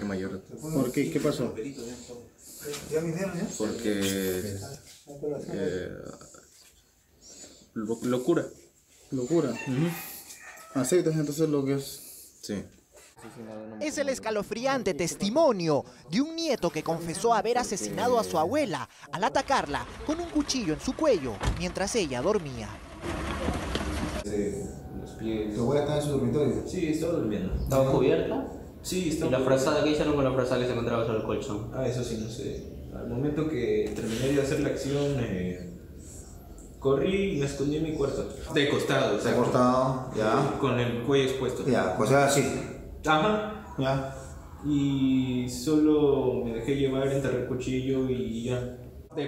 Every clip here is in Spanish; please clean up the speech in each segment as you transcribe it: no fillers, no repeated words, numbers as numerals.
mujer mayor. ¿Por qué? ¿Qué pasó? Porque... locura. ¿Locura? Uh-huh. ¿Aceptas entonces lo que es? Sí. Es el escalofriante testimonio de un nieto que confesó haber asesinado a su abuela al atacarla con un cuchillo en su cuello mientras ella dormía. ¿Tu abuela estaba en su dormitorio? Sí, estaba durmiendo. ¿Estaba cubierta? Sí, estaba. ¿Y la frazada que ella no, con la frazada que se encontraba sobre el colchón? Ah, eso sí, no sé. Al momento que terminé de hacer la acción, corrí y me escondí en mi cuarto. De costado, o sea. De costado, ya. Con el cuello expuesto. Ya, o sea, así. Ajá, ya. Y solo me dejé llevar, enterré el cuchillo y ya.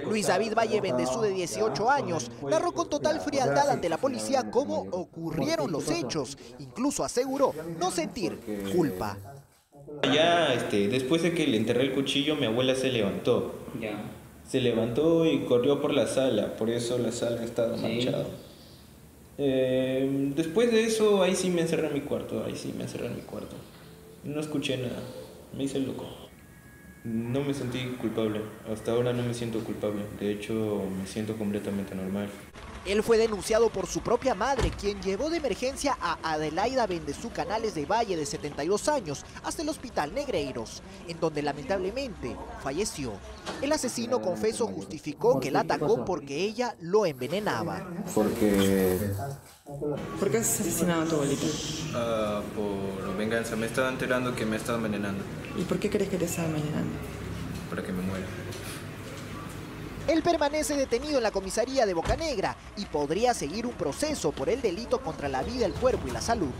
Luis David Valle Bendezú, de 18 años, narró con total frialdad ante la policía cómo ocurrieron los hechos. Incluso aseguró no sentir culpa. Ya después de que le enterré el cuchillo, mi abuela se levantó. Ya. Se levantó y corrió por la sala, por eso la sala estaba manchada. Después de eso, ahí sí me encerré en mi cuarto, No escuché nada, me hice loco. No me sentí culpable, hasta ahora no me siento culpable, de hecho me siento completamente normal. Él fue denunciado por su propia madre, quien llevó de emergencia a Adelaida Bendezú Canales de Valle, de 72 años, hasta el hospital Negreiros, en donde lamentablemente falleció. El asesino confeso justificó que la atacó porque ella lo envenenaba. ¿Por qué has asesinado a tu abuelita? Por venganza, me estaba enterando que me estaba envenenando. ¿Y por qué crees que te estaba envenenando? Para que me muera. Él permanece detenido en la comisaría de Bocanegra y podría seguir un proceso por el delito contra la vida, el cuerpo y la salud.